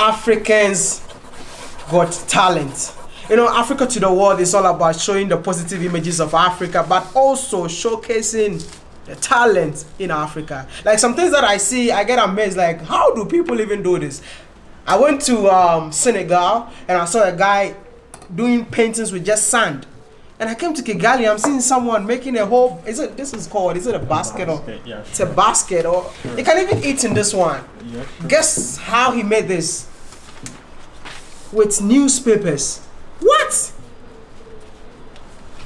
Africans got talent. You know, Africa to the world is all about showing the positive images of Africa, but also showcasing the talent in Africa. Like some things that I see, I get amazed, like how do people even do this? I went to Senegal and I saw a guy doing paintings with just sand. And I came to Kigali, I'm seeing someone making a whole, is it a basket? Or, yeah, sure. It's a basket, or sure. You can even eat in this one. Yeah, sure. Guess how he made this? With newspapers. What?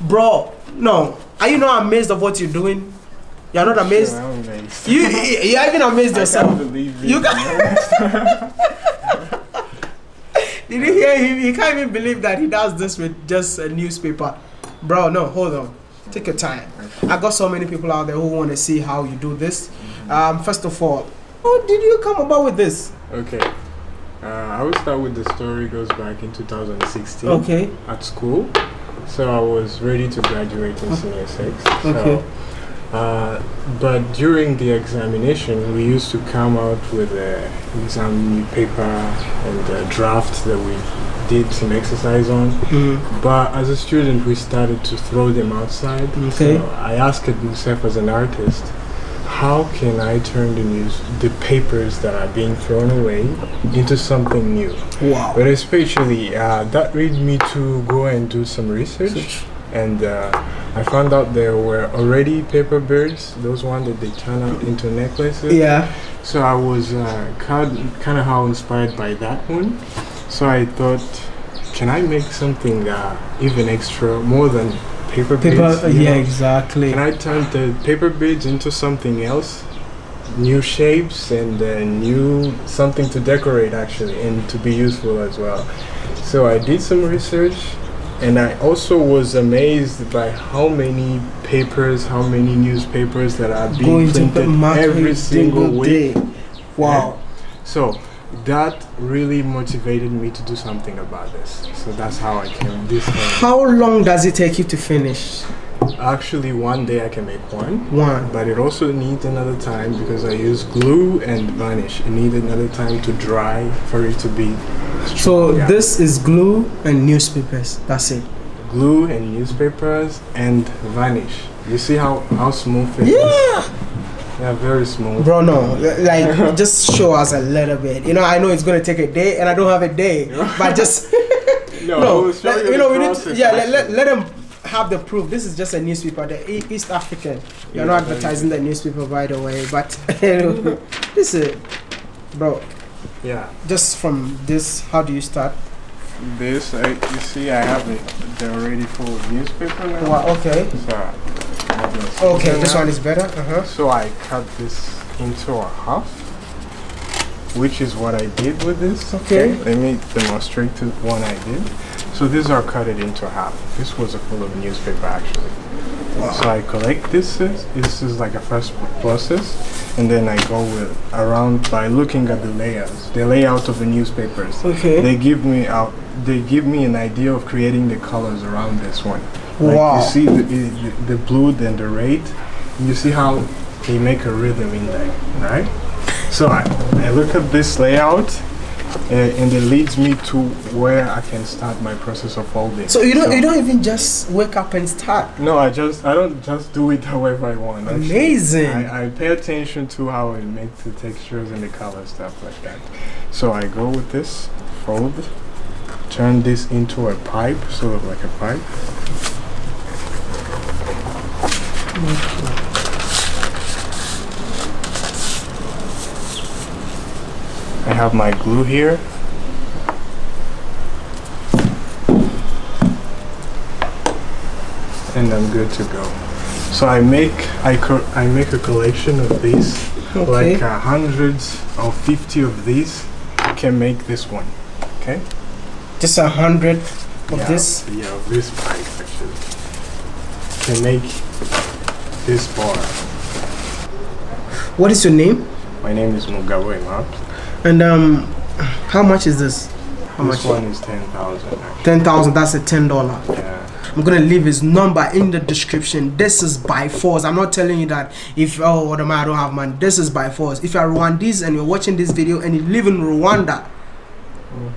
Bro, no. Are you not amazed of what you're doing? You're not amazed? Sure, I'm amazed. You're even amazed yourself. I can't believe it. You can't. Did you hear him? He can't even believe that he does this with just a newspaper. Bro, no, hold on. Take your time. I got so many people out there who want to see how you do this. First of all, how did you come about with this? Okay. I will start with the story. It goes back in 2016. Okay. At school. So I was ready to graduate in senior six. So, okay. But during the examination, we used to come out with an exam paper and a draft that we did some exercise on. Mm. But as a student, we started to throw them outside. Okay. So I asked myself as an artist, how can I turn the papers that are being thrown away into something new? Wow. But especially, that led me to go and do some research. And I found out there were already paper birds, those ones that they turn out into necklaces. Yeah. So I was kind of how inspired by that one. So I thought, can I make something even extra, more than paper beads? Yeah, exactly. Can I turn the paper beads into something else? New shapes and new something to decorate actually, and to be useful as well. So I did some research. And I also was amazed by how many papers, how many newspapers that are being printed every single week. Wow. Yeah. So that really motivated me to do something about this. So that's how I came this time. How long does it take you to finish? Actually, one day I can make one. One. But it also needs another time because I use glue and varnish. It needs another time to dry for it to be. So yeah. This is glue and newspapers. That's it. Glue and newspapers and varnish. You see how smooth it is? Yeah, very smooth. Bro, no, like just show us a little bit. You know, I know it's gonna take a day, and I don't have a day, but just let them have the proof. This is just a newspaper. The East African. You're not advertising the newspaper, by the way, but this is, bro. Yeah. Just from this, how do you start? This, you see, I have it. They're already full of newspaper now. Wow, okay. So, okay, this one is better. So I cut this into a half, which is what I did with this. Okay. Let me demonstrate the one I did. So these are cut it into half. This was a full of newspaper actually. Wow. So I collect this. This is like a first process, and then I go with around by looking at the layers, the layout of the newspapers. Okay. They give me an idea of creating the colors around this one. Like you see the blue, then the red. You see how they make a rhythm in there, right? So I look at this layout. And it leads me to where I can start my process of folding. So you don't even just wake up and start. No, I don't just do it however I want. Actually. Amazing. I pay attention to how it makes the textures and the color stuff like that. So I go with this fold, turn this into a pipe, sort of like a pipe. Okay. I have my glue here. And I'm good to go. So I make a collection of these, like hundreds or 50 of these can make this one, okay? Just 100 of this? Yeah, of this pipe actually. Can make this bar. What is your name? My name is Mugabo Aimable. And how much is this? This one is 10,000. 10,000. That's a $10. Yeah. I'm gonna leave his number in the description. This is by force. I'm not telling you that if Wode Maya, I don't have money. This is by force. If you're Rwandese and you're watching this video and you live in Rwanda,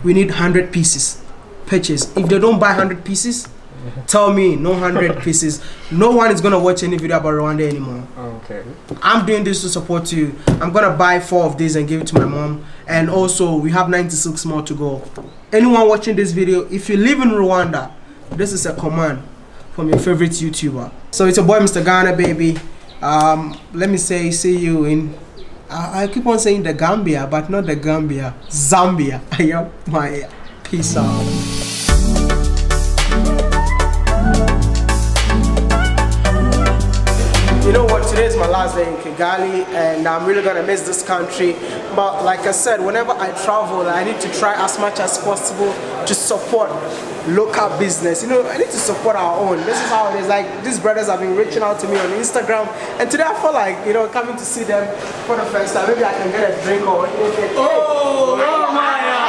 we need 100 pieces. Purchase. If they don't buy 100 pieces, tell me no 100 pieces. No one is gonna watch any video about Rwanda anymore. Okay. I'm doing this to support you. I'm gonna buy 4 of these and give it to my mom. And also, we have 96 more to go. Anyone watching this video, if you live in Rwanda, this is a command from your favorite YouTuber. So it's your boy, Mr. Ghana baby. Let me say, see you in. I keep on saying the Gambia, but not the Gambia. Zambia. Ayo Maya. Peace out. You know what, today is my last day in Kigali and I'm really gonna miss this country, but like I said, whenever I travel I need to try as much as possible to support local business. You know, I need to support our own. This is how it is. Like, these brothers have been reaching out to me on Instagram and today I feel like, you know, coming to see them for the first time, maybe I can get a drink or anything. Oh, oh Maya!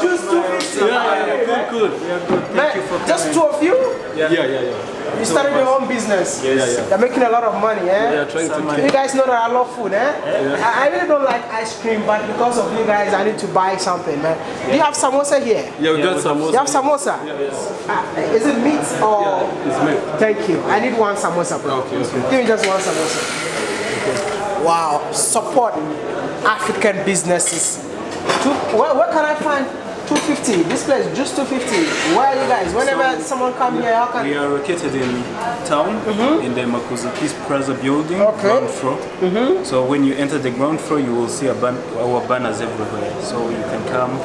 Just 250. Yeah, good, good. Yeah, good. Thank you for coming. Just 2 of you? Yeah, yeah, yeah. Yeah. You started your own business. Yeah, yeah, yeah. They're making a lot of money, eh? Yeah, trying to money. You guys know that I love food, eh? Yeah, yeah. I really don't like ice cream, but because of you guys, I need to buy something, man. Yeah. Do you have samosa here? Yeah, we got samosa. You have samosa? Yeah, yes. Is it meat or? Yeah, it's meat. Thank you. I need 1 samosa, bro. Okay, okay. Give me just 1 samosa. Okay. Wow. Support African businesses. Where can I find? 250. This place just 250. Where are you guys? Whenever someone comes here, how can we are located in town in the Makuzukis Praza building, ground floor. So when you enter the ground floor, you will see our banners everywhere. So you can come,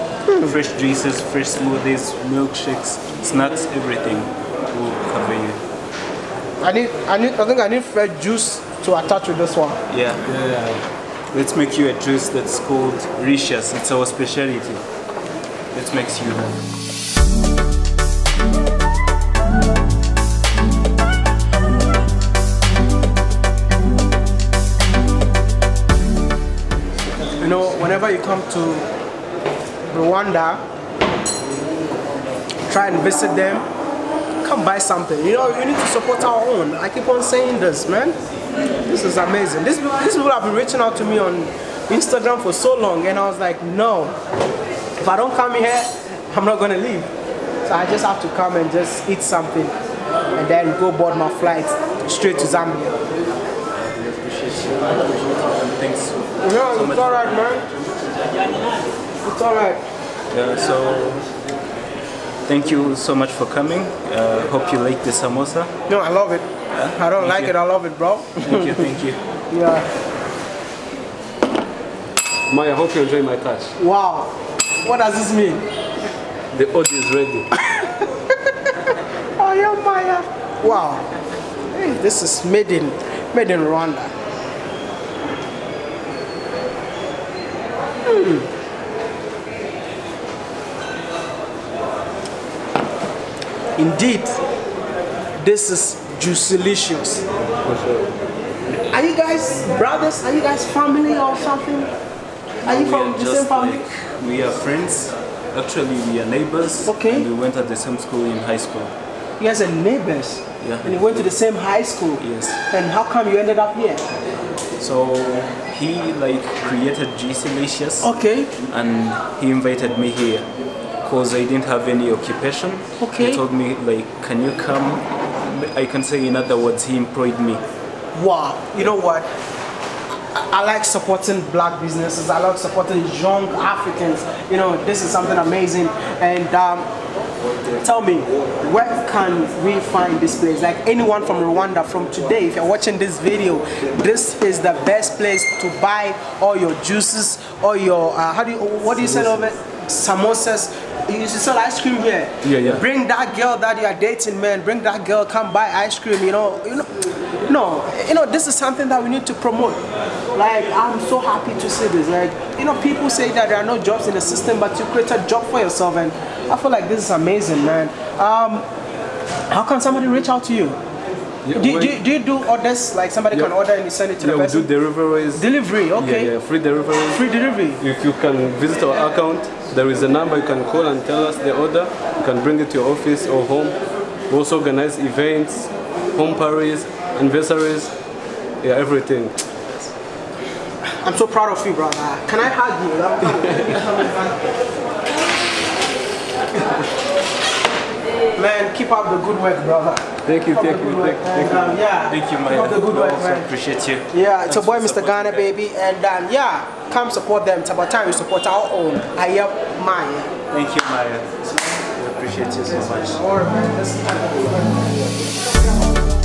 fresh juices, fresh smoothies, milkshakes, snacks, everything will cover you. I think I need fresh juice to attach with this one. Yeah. Let's make you a juice that's called Licious. It's our speciality. It makes you happy. You know, whenever you come to Rwanda, try and visit them, come buy something. You know, you need to support our own. I keep on saying this, man. This is amazing. These people have been reaching out to me on Instagram for so long, and I was like, no. If I don't come here, I'm not gonna leave. So I just have to come and just eat something and then go board my flight straight to Zambia. I appreciate you. Thanks. Yeah, so it's alright, man. It's alright. Yeah, so thank you so much for coming. Hope you like the samosa. No, I love it. Yeah? I don't like it, I love it, bro. Thank you, thank you. Yeah. Maya, I hope you enjoy my touch. Wow. What does this mean? The audio is ready. Oh, yeah, Maya. Wow. Hey, this is made in Rwanda. Indeed, this is GC-licious. For sure. Are you guys brothers? Are you guys family or something? Are you from the same family? We are friends. Actually, we are neighbors. Okay. And we went at the same school in high school. You guys are neighbors? Yeah. And you went to the same high school? Yes. And how come you ended up here? So, he like created GC-licious. Okay. And he invited me here because I didn't have any occupation. Okay. He told me like, can you come? I can say in other words, he employed me. Wow. You know what? I like supporting black businesses. I like supporting young Africans. You know, this is something amazing. And tell me, where can we find this place? Like anyone from Rwanda, from today, if you're watching this video, this is the best place to buy all your juices, all your what do you sell over? Samosas. You sell ice cream here. Yeah, yeah. Bring that girl that you are dating, man. Bring that girl. Come buy ice cream. You know, this is something that we need to promote. Like, I'm so happy to see this. Like, you know, people say that there are no jobs in the system, but you create a job for yourself, and I feel like this is amazing, man. How can somebody reach out to you? Yeah, do you do orders, like somebody can order and you send it to the person? Yeah, we do deliveries. Delivery, okay. Yeah, yeah, free delivery. Free delivery. If you can visit our account, there is a number you can call and tell us the order. You can bring it to your office or home. We also organize events, home parties, anniversaries, yeah, everything. I'm so proud of you, brother. Can I hug you? Man, keep up the good work, brother. Thank you, man. Appreciate you. Yeah, it's your boy, Mr. Ghana baby, and yeah, come support them. It's about time we support our own. Ayab Maya. Thank you, Maya. We appreciate you so much. All right, man.